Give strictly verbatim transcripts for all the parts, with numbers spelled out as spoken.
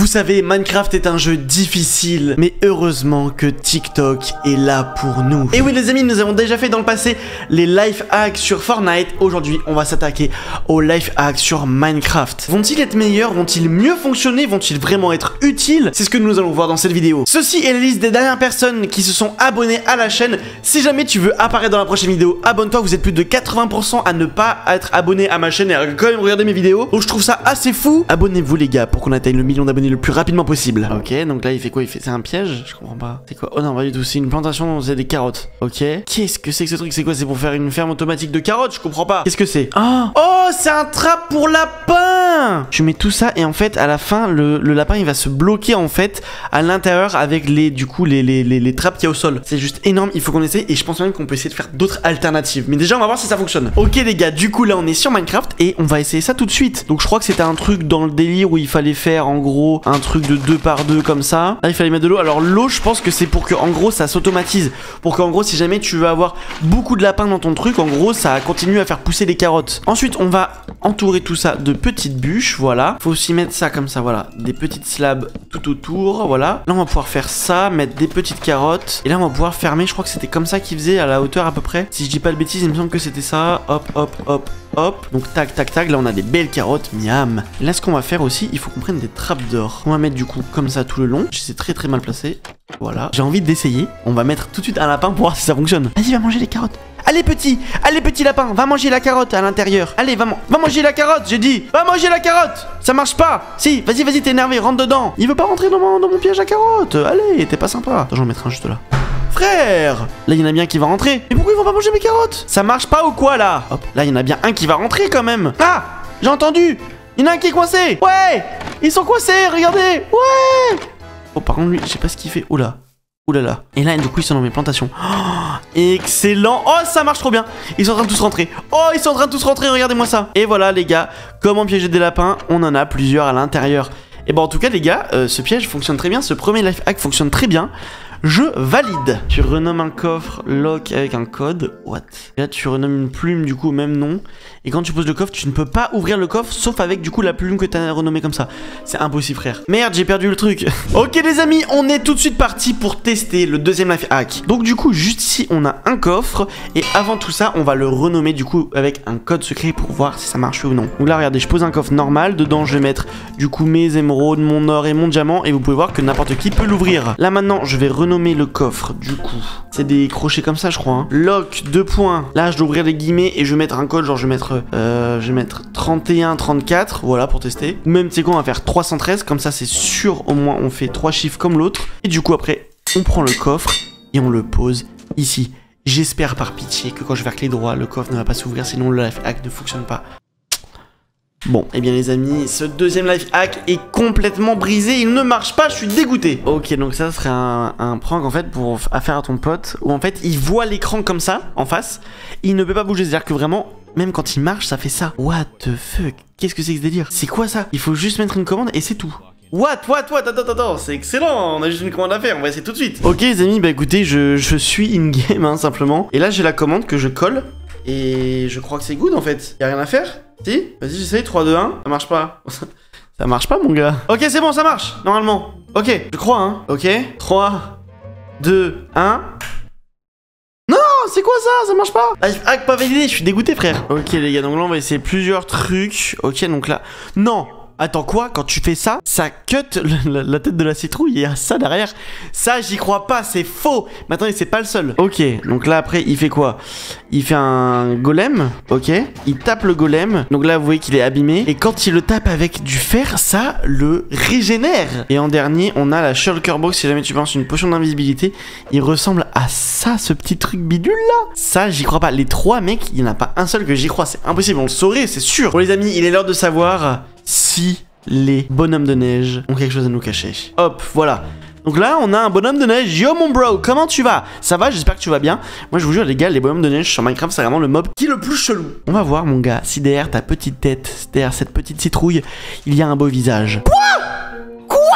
Vous savez, Minecraft est un jeu difficile, mais heureusement que TikTok est là pour nous. Et oui les amis, nous avons déjà fait dans le passé les life hacks sur Fortnite. Aujourd'hui, on va s'attaquer aux life hacks sur Minecraft. Vont-ils être meilleurs? Vont-ils mieux fonctionner? Vont-ils vraiment être utiles? C'est ce que nous allons voir dans cette vidéo. Ceci est la liste des dernières personnes qui se sont abonnées à la chaîne. Si jamais tu veux apparaître dans la prochaine vidéo, abonne-toi. Vous êtes plus de quatre-vingts pour cent à ne pas être abonné à ma chaîne et à quand même regarder mes vidéos. Donc je trouve ça assez fou. Abonnez-vous les gars pour qu'on atteigne le million d'abonnés le plus rapidement possible. Ok, donc là il fait quoi? Il fait... C'est un piège? Je comprends pas. C'est quoi? Oh non, pas du tout. C'est une plantation, c'est des carottes. Ok. Qu'est-ce que c'est que ce truc? C'est quoi? C'est pour faire une ferme automatique de carottes? Je comprends pas. Qu'est-ce que c'est? Oh, oh c'est un trap pour lapin. Tu mets tout ça et en fait à la fin le, le lapin il va se bloquer en fait à l'intérieur avec les du coup les, les, les, les trappes qu'il y a au sol. C'est juste énorme, il faut qu'on essaye et je pense même qu'on peut essayer de faire d'autres alternatives. Mais déjà on va voir si ça fonctionne. Ok les gars, du coup là on est sur Minecraft et on va essayer ça tout de suite. Donc je crois que c'était un truc dans le délire où il fallait faire en gros un truc de deux par deux comme ça. Là il fallait mettre de l'eau. Alors l'eau je pense que c'est pour que en gros ça s'automatise. Pour qu'en gros si jamais tu veux avoir beaucoup de lapins dans ton truc, en gros ça continue à faire pousser les carottes. Ensuite on va entourer tout ça de petites bûches. Voilà. Faut aussi mettre ça comme ça, voilà. Des petites slabs tout autour. Voilà. Là on va pouvoir faire ça, mettre des petites carottes. Et là on va pouvoir fermer. Je crois que c'était comme ça qu'il faisait à la hauteur à peu près. Si je dis pas de bêtises, il me semble que c'était ça. Hop hop hop hop. Donc tac tac tac. Là on a des belles carottes. Miam. Là ce qu'on va faire aussi, il faut qu'on prenne des trappes d'or. On va mettre du coup comme ça tout le long. C'est très très mal placé. Voilà. J'ai envie d'essayer. On va mettre tout de suite un lapin pour voir si ça fonctionne. Vas-y, va manger les carottes. Allez petit, allez petit lapin, va manger la carotte à l'intérieur. Allez, va, man va manger la carotte, j'ai dit. Va manger la carotte. Ça marche pas. Si, vas-y, vas-y, t'es énervé, rentre dedans. Il veut pas rentrer dans mon, dans mon piège à carotte. Allez, t'es pas sympa. Attends, j'en mettrai un juste là. Frère, là il y en a bien qui va rentrer. Mais pourquoi ils vont pas manger mes carottes? Ça marche pas ou quoi là? Hop, là il y en a bien un qui va rentrer quand même. Ah, j'ai entendu. Il y en a un qui est coincé. Ouais, ils sont coincés, regardez. Ouais. Oh par contre lui, je sais pas ce qu'il fait. Oula. Oulala. Et là, du coup, ils sont dans mes plantations. Oh, excellent. Oh, ça marche trop bien. Ils sont en train de tous rentrer. Oh, ils sont en train de tous rentrer. Regardez-moi ça. Et voilà, les gars, comment piéger des lapins. On en a plusieurs à l'intérieur. Et bah, en tout cas, les gars, euh, ce piège fonctionne très bien. Ce premier life hack fonctionne très bien. Je valide. Tu renommes un coffre lock avec un code. What? Là, tu renommes une plume, du coup, au même nom. Et quand tu poses le coffre, tu ne peux pas ouvrir le coffre sauf avec du coup la plume que tu as renommée comme ça. C'est impossible, frère. Merde, j'ai perdu le truc. Ok, les amis, on est tout de suite parti pour tester le deuxième life hack. Donc, du coup, juste ici, on a un coffre. Et avant tout ça, on va le renommer du coup avec un code secret pour voir si ça marche ou non. Donc là, regardez, je pose un coffre normal. Dedans, je vais mettre du coup mes émeraudes, mon or et mon diamant. Et vous pouvez voir que n'importe qui peut l'ouvrir. Là, maintenant, je vais renommer le coffre du coup. C'est des crochets comme ça, je crois. Hein. Lock, deux points. Là, je dois ouvrir les guillemets et je vais mettre un code. Genre, je vais mettre. Euh, je vais mettre trente et un, trente-quatre. Voilà pour tester. Même, tu sais quoi, on va faire trois cent treize. Comme ça, c'est sûr. Au moins, on fait trois chiffres comme l'autre. Et du coup, après, on prend le coffre et on le pose ici. J'espère par pitié que quand je vais cliquer droit, le coffre ne va pas s'ouvrir. Sinon, le life hack ne fonctionne pas. Bon, et eh bien les amis, ce deuxième life hack est complètement brisé, il ne marche pas, je suis dégoûté. Ok, donc ça serait un, un prank en fait pour affaire à ton pote, où en fait il voit l'écran comme ça, en face, il ne peut pas bouger, c'est-à-dire que vraiment, même quand il marche, ça fait ça. What the fuck? Qu'est-ce que c'est que ce délire? C'est quoi ça? Il faut juste mettre une commande et c'est tout. What, what, what, attends, attends, attends, c'est excellent, on a juste une commande à faire, on va essayer tout de suite. Ok les amis, bah écoutez, je, je suis in-game hein, simplement, et là j'ai la commande que je colle, et je crois que c'est good en fait, y'a rien à faire. Si, vas-y j'essaye, trois, deux, un, ça marche pas. Ça marche pas mon gars. Ok c'est bon ça marche, normalement. Ok, je crois hein. Ok, trois, deux, un. Non, c'est quoi ça? Ça marche pas. Life hack pas validé, je suis dégoûté frère. Ok les gars, donc là on va essayer plusieurs trucs. Ok donc là, non. Attends quoi? Quand tu fais ça, ça cut la, la tête de la citrouille et il y a ça derrière. Ça j'y crois pas, c'est faux. Mais attendez, c'est pas le seul. Ok, donc là après il fait quoi? Il fait un golem, ok. Il tape le golem, donc là vous voyez qu'il est abîmé. Et quand il le tape avec du fer, ça le régénère. Et en dernier, on a la shulker box, si jamais tu penses une potion d'invisibilité. Il ressemble à ça, ce petit truc bidule là. Ça j'y crois pas, les trois mecs, il n'y en a pas un seul que j'y crois, c'est impossible, on le saurait, c'est sûr. Bon les amis, il est l'heure de savoir... si les bonhommes de neige ont quelque chose à nous cacher. Hop, voilà. Donc là, on a un bonhomme de neige. Yo mon bro, comment tu vas? Ça va, j'espère que tu vas bien. Moi, je vous jure, les gars, les bonhommes de neige sur Minecraft, c'est vraiment le mob qui est le plus chelou. On va voir, mon gars, si derrière ta petite tête, derrière cette petite citrouille, il y a un beau visage. Quoi? Quoi?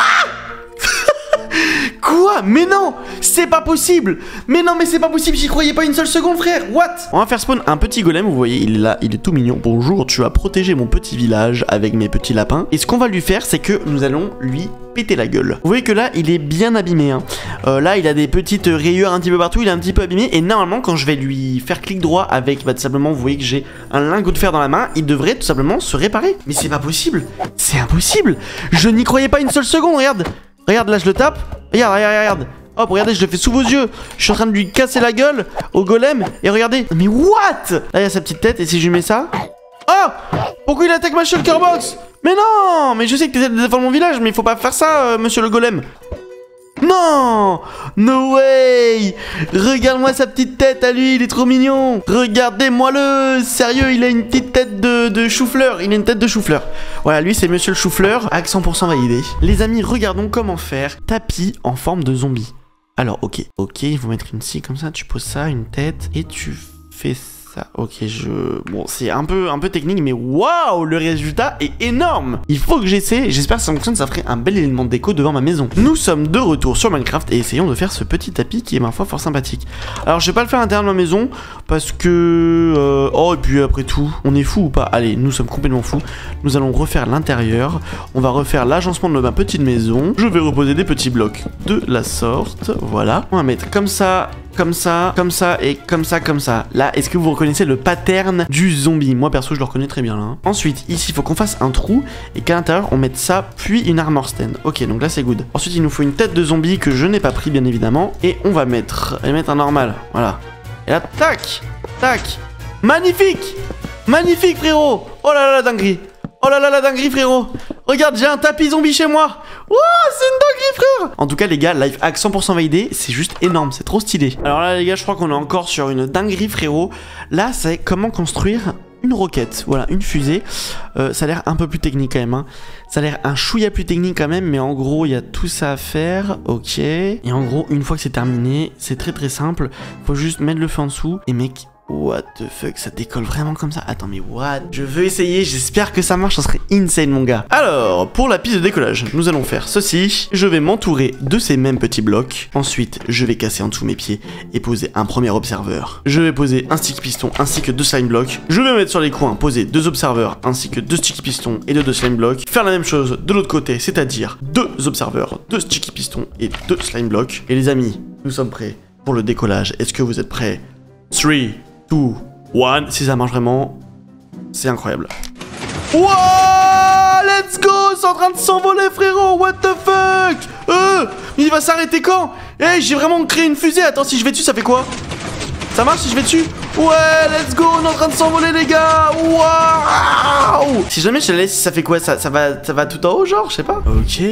Quoi? Quoi? Mais non, c'est pas possible. Mais non, mais c'est pas possible, j'y croyais pas une seule seconde, frère. What? On va faire spawn un petit golem, vous voyez, il est là, il est tout mignon. Bonjour, tu as protégé mon petit village avec mes petits lapins. Et ce qu'on va lui faire, c'est que nous allons lui péter la gueule. Vous voyez que là, il est bien abîmé, hein. euh, Là, il a des petites rayures un petit peu partout, il est un petit peu abîmé. Et normalement, quand je vais lui faire clic droit avec, bah, tout simplement, vous voyez que j'ai un lingot de fer dans la main, il devrait tout simplement se réparer. Mais c'est pas possible, c'est impossible. Je n'y croyais pas une seule seconde, regarde. Regarde, là, je le tape. Regarde, regarde, regarde. Hop, regardez, je le fais sous vos yeux. Je suis en train de lui casser la gueule au golem. Et regardez, mais what? Là, il y a sa petite tête, et si je lui mets ça... Oh! Pourquoi il attaque ma shulker box? Mais non! Mais je sais que t'essaies de défendre mon village, mais il faut pas faire ça, euh, monsieur le golem. Non! No way! Regarde-moi sa petite tête à lui, il est trop mignon. Regardez-moi-le. Sérieux, il a une petite tête de, de chou-fleur. Il a une tête de chou-fleur. Voilà, lui c'est monsieur le chou-fleur, à cent pour cent validé. Les amis, regardons comment faire tapis en forme de zombie. Alors, ok. Ok, il faut mettre une scie comme ça, tu poses ça, une tête, et tu fais ça. Ça, ok, je... Bon, c'est un peu, un peu technique, mais waouh, le résultat est énorme. Il faut que j'essaie, j'espère que ça fonctionne, ça ferait un bel élément de déco devant ma maison. Nous sommes de retour sur Minecraft et essayons de faire ce petit tapis qui est, ma foi, fort sympathique. Alors, je vais pas le faire à l'intérieur de ma maison parce que... Euh... Oh, et puis après tout, on est fou ou pas? Allez, nous sommes complètement fous. Nous allons refaire l'intérieur. On va refaire l'agencement de ma petite maison. Je vais reposer des petits blocs de la sorte, voilà. On va mettre comme ça... Comme ça, comme ça et comme ça, comme ça. Là, est-ce que vous reconnaissez le pattern du zombie? Moi, perso, je le reconnais très bien, là, hein. Ensuite, ici, il faut qu'on fasse un trou et qu'à l'intérieur, on mette ça, puis une armor stand. Ok, donc là, c'est good. Ensuite, il nous faut une tête de zombie que je n'ai pas pris, bien évidemment. Et on va mettre... Et mettre un normal, voilà. Et là, tac, tac. Magnifique! Magnifique, frérot! Oh là là, la dinguerie! Oh là là, la dinguerie, frérot! Regarde, j'ai un tapis zombie chez moi. Wouah, c'est une dinguerie, frère. En tout cas, les gars, live hack cent pour cent validé, c'est juste énorme, c'est trop stylé. Alors là, les gars, je crois qu'on est encore sur une dinguerie, frérot. Là, c'est comment construire une roquette, voilà, une fusée. Euh, ça a l'air un peu plus technique quand même, hein. Ça a l'air un chouïa plus technique quand même, mais en gros, il y a tout ça à faire, ok. Et en gros, une fois que c'est terminé, c'est très très simple. Faut juste mettre le feu en dessous et mec... What the fuck, ça décolle vraiment comme ça? Attends, mais what? Je veux essayer, j'espère que ça marche, ça serait insane, mon gars. Alors, pour la piste de décollage, nous allons faire ceci. Je vais m'entourer de ces mêmes petits blocs. Ensuite, je vais casser en dessous mes pieds et poser un premier observeur. Je vais poser un stick piston ainsi que deux slime blocks. Je vais mettre sur les coins, poser deux observeurs ainsi que deux stick pistons et deux, deux slime blocks. Faire la même chose de l'autre côté, c'est-à-dire deux observeurs, deux stick pistons et deux slime blocks. Et les amis, nous sommes prêts pour le décollage. Est-ce que vous êtes prêts? trois, deux, un, si ça marche vraiment, c'est incroyable. Wow, let's go, c'est en train de s'envoler, frérot, what the fuck. Euh, il va s'arrêter quand? Eh, hey, j'ai vraiment créé une fusée, attends, si je vais dessus, ça fait quoi? Ça marche si je vais dessus? Ouais, let's go, on est en train de s'envoler, les gars. Waouh. Si jamais je la laisse, ça fait quoi? Ça, ça, va, ça va tout en haut, genre, je sais pas. Ok.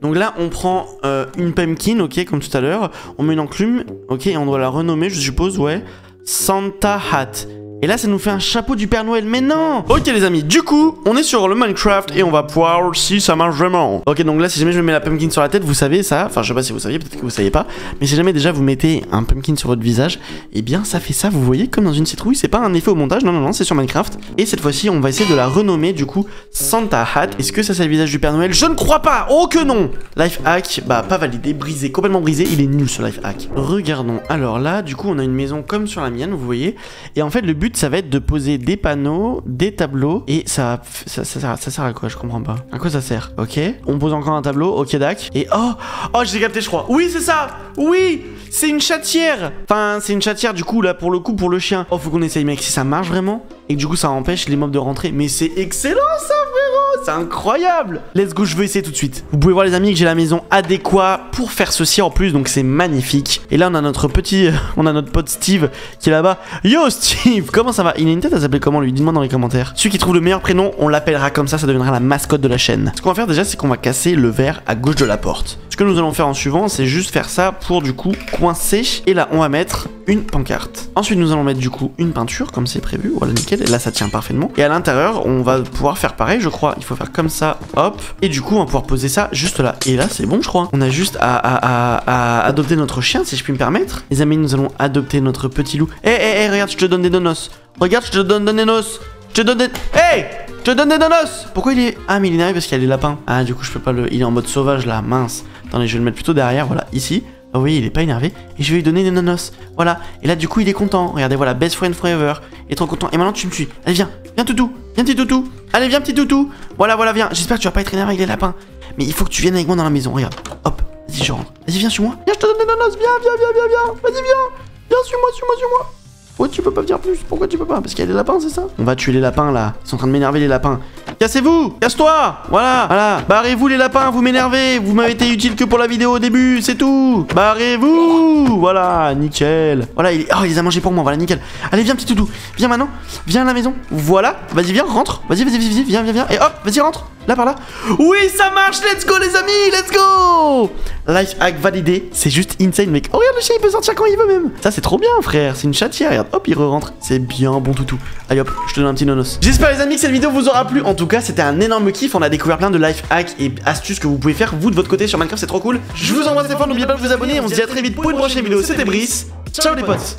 Donc là, on prend euh, une pumpkin, ok, comme tout à l'heure. On met une enclume, ok, et on doit la renommer, je suppose, ouais. Santa Hat. Et là, ça nous fait un chapeau du Père Noël, mais non. Ok, les amis, du coup, on est sur le Minecraft et on va voir si ça marche vraiment. Ok, donc là, si jamais je mets la pumpkin sur la tête, vous savez ça. Enfin, je sais pas si vous saviez, peut-être que vous saviez pas. Mais si jamais déjà vous mettez un pumpkin sur votre visage, eh bien, ça fait ça, vous voyez, comme dans une citrouille. C'est pas un effet au montage, non, non, non, c'est sur Minecraft. Et cette fois-ci, on va essayer de la renommer, du coup, Santa Hat. Est-ce que ça, c'est le visage du Père Noël? Je ne crois pas. Oh que non. Life hack, bah, pas validé, brisé, complètement brisé. Il est nul, ce life hack. Regardons. Alors là, du coup, on a une maison comme sur la mienne, vous voyez. Et en fait, le but, ça va être de poser des panneaux, des tableaux. Et ça, ça, ça, ça, ça sert à quoi? Je comprends pas. À quoi ça sert? Ok. On pose encore un tableau. Ok, dac. Et oh, oh, j'ai capté, je crois. Oui, c'est ça. Oui, c'est une chatière. Enfin, c'est une chatière, du coup, là, pour le coup, pour le chien. Oh, faut qu'on essaye, mec, si ça marche vraiment. Et que du coup, ça empêche les mobs de rentrer. Mais c'est excellent, ça, frérot. C'est incroyable. Let's go, je veux essayer tout de suite. Vous pouvez voir, les amis, que j'ai la maison adéquate pour faire ceci en plus. Donc, c'est magnifique. Et là, on a notre petit. On a notre pote Steve qui est là-bas. Yo, Steve. Comment ça va? Il a une tête à s'appeler comment, lui? Dites-moi dans les commentaires. Celui qui trouve le meilleur prénom, on l'appellera comme ça, ça deviendra la mascotte de la chaîne. Ce qu'on va faire déjà, c'est qu'on va casser le verre à gauche de la porte. Ce que nous allons faire en suivant, c'est juste faire ça pour du coup coincer. Et là, on va mettre une pancarte. Ensuite, nous allons mettre du coup une peinture comme c'est prévu. Voilà, nickel. Et là, ça tient parfaitement. Et à l'intérieur, on va pouvoir faire pareil, je crois. Il faut faire comme ça, hop. Et du coup, on va pouvoir poser ça juste là. Et là, c'est bon, je crois. On a juste à, à, à, à adopter notre chien, si je puis me permettre. Les amis, nous allons adopter notre petit loup. Eh, eh, eh, regarde, je te donne des donuts. Regarde, je te donne des noces. Je te donne des... Hey! te donne des donos. Pourquoi il est... Ah mais il est énervé parce qu'il y a des lapins. Ah du coup je peux pas le... Il est en mode sauvage là, mince. Attendez, je vais le mettre plutôt derrière, voilà, ici. Ah oui, il est pas énervé. Et je vais lui donner des nonos. Voilà. Et là, du coup, il est content. Regardez, voilà. Best friend forever. Il est trop content. Et maintenant, tu me suis. Allez, viens. Viens, toutou. Viens, petit toutou. Allez, viens, petit toutou. Voilà, voilà, viens. J'espère que tu vas pas être énervé avec les lapins. Mais il faut que tu viennes avec moi dans la maison. Regarde. Hop. Vas-y, je rentre. Vas-y, viens sur moi. Viens, je te donne des nonos. Viens, viens, viens, viens, viens. Vas-y, viens. Viens, suis-moi, suis-moi, suis-moi. Oh, tu peux pas venir plus. Pourquoi tu peux pas? Parce qu'il y a des lapins, c'est ça? On va tuer les lapins là. Ils sont en train de m'énerver, les lapins. Cassez-vous! Casse-toi! Voilà, voilà. Barrez-vous les lapins, vous m'énervez. Vous m'avez été utile que pour la vidéo au début, c'est tout. Barrez-vous! Voilà, nickel. Voilà, il... Oh, il les a mangés pour moi, voilà, nickel. Allez, viens, petit toutou. Viens maintenant. Viens à la maison. Voilà. Vas-y, viens, rentre. Vas-y, vas-y, vas-y, viens, viens, viens. Et hop, vas-y, rentre. Là, par là. Oui, ça marche. Let's go, les amis. Let's go. Life hack validé. C'est juste insane, mec. Oh, regarde le chien, il peut sortir quand il veut même. Ça, c'est trop bien, frère. C'est une chatière. Regarde, hop, il re-rentre. C'est bien, bon toutou. Allez, hop, je te donne un petit nonos. J'espère, les amis, que cette vidéo vous aura plu. En tout cas, c'était un énorme kiff. On a découvert plein de life hacks et astuces que vous pouvez faire, vous, de votre côté sur Minecraft. C'est trop cool. Je vous embrasse, les fans. N'oubliez pas de vous abonner. On se dit à très vite pour une prochaine vidéo. C'était Brice. Ciao, les potes.